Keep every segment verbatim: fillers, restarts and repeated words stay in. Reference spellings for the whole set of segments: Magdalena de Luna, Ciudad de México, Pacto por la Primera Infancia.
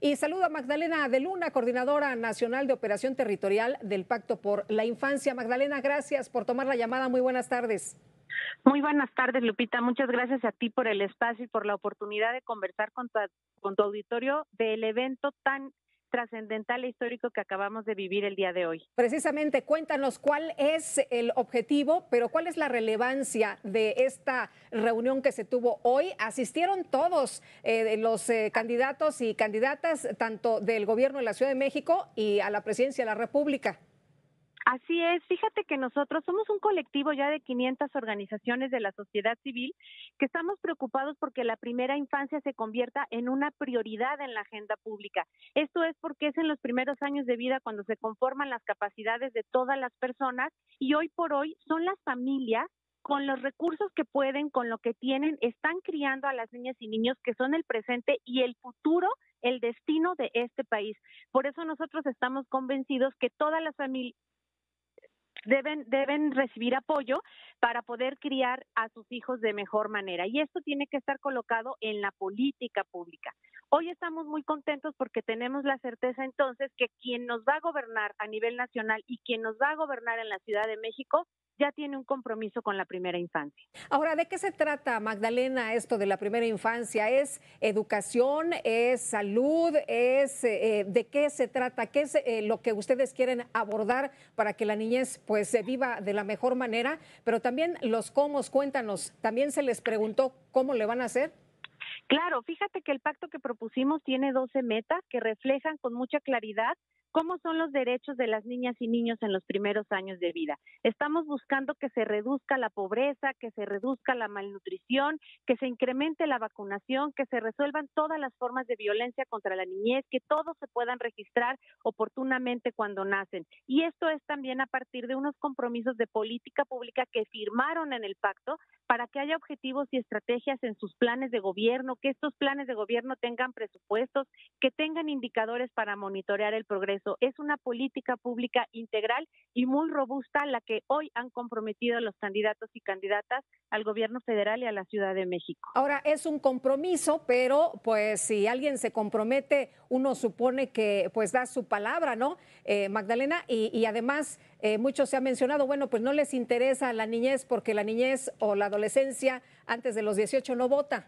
Y saludo a Magdalena de Luna, coordinadora nacional de operación territorial del Pacto por la Infancia. Magdalena, gracias por tomar la llamada. Muy buenas tardes. Muy buenas tardes, Lupita. Muchas gracias a ti por el espacio y por la oportunidad de conversar con tu, con tu auditorio del evento tan trascendental e histórico que acabamos de vivir el día de hoy. Precisamente, cuéntanos cuál es el objetivo, pero cuál es la relevancia de esta reunión que se tuvo hoy. Asistieron todos eh, los eh, candidatos y candidatas, tanto del gobierno de la Ciudad de México y a la presidencia de la República. Así es, fíjate que nosotros somos un colectivo ya de quinientas organizaciones de la sociedad civil que estamos preocupados porque la primera infancia se convierta en una prioridad en la agenda pública. Esto es porque es en los primeros años de vida cuando se conforman las capacidades de todas las personas y hoy por hoy son las familias con los recursos que pueden, con lo que tienen, están criando a las niñas y niños que son el presente y el futuro, el destino de este país. Por eso nosotros estamos convencidos que todas las familias Deben, deben recibir apoyo para poder criar a sus hijos de mejor manera. Y esto tiene que estar colocado en la política pública. Hoy estamos muy contentos porque tenemos la certeza entonces que quien nos va a gobernar a nivel nacional y quien nos va a gobernar en la Ciudad de México ya tiene un compromiso con la primera infancia. Ahora, ¿de qué se trata, Magdalena, esto de la primera infancia? ¿Es educación? ¿Es salud? ¿Es eh, de qué se trata? ¿Qué es eh, lo que ustedes quieren abordar para que la niñez pues se viva de la mejor manera? Pero también los cómo, cuéntanos, ¿también se les preguntó cómo le van a hacer? Claro, fíjate que el pacto que propusimos tiene doce metas que reflejan con mucha claridad cómo son los derechos de las niñas y niños en los primeros años de vida. Estamos buscando que se reduzca la pobreza, que se reduzca la malnutrición, que se incremente la vacunación, que se resuelvan todas las formas de violencia contra la niñez, que todos se puedan registrar oportunamente cuando nacen. Y esto es también a partir de unos compromisos de política pública que firmaron en el pacto para que haya objetivos y estrategias en sus planes de gobierno, que estos planes de gobierno tengan presupuestos, que tengan indicadores para monitorear el progreso. Es una política pública integral y muy robusta la que hoy han comprometido los candidatos y candidatas al gobierno federal y a la Ciudad de México. Ahora, es un compromiso, pero pues si alguien se compromete, uno supone que pues da su palabra, ¿no, eh, Magdalena? Y, y además, eh, mucho se ha mencionado, bueno, pues no les interesa la niñez porque la niñez o la adolescencia antes de los dieciocho no vota.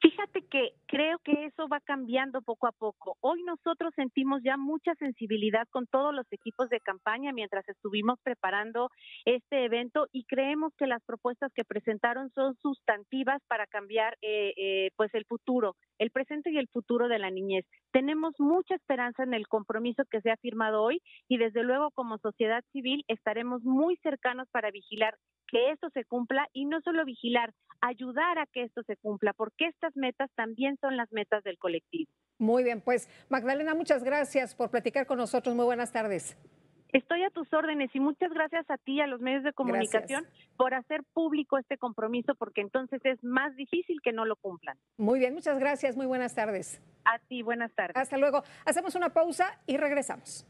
Fíjate que creo que eso va cambiando poco a poco. Hoy nosotros sentimos ya mucha sensibilidad con todos los equipos de campaña mientras estuvimos preparando este evento y creemos que las propuestas que presentaron son sustantivas para cambiar eh, eh, pues el futuro, el presente y el futuro de la niñez. Tenemos mucha esperanza en el compromiso que se ha firmado hoy y desde luego como sociedad civil estaremos muy cercanos para vigilar que esto se cumpla y no solo vigilar, ayudar a que esto se cumpla, porque estas metas también son las metas del colectivo. Muy bien, pues Magdalena, muchas gracias por platicar con nosotros. Muy buenas tardes. Estoy a tus órdenes y muchas gracias a ti y a los medios de comunicación gracias. Por hacer público este compromiso, porque entonces es más difícil que no lo cumplan. Muy bien, muchas gracias, muy buenas tardes. A ti, buenas tardes. Hasta luego. Hacemos una pausa y regresamos.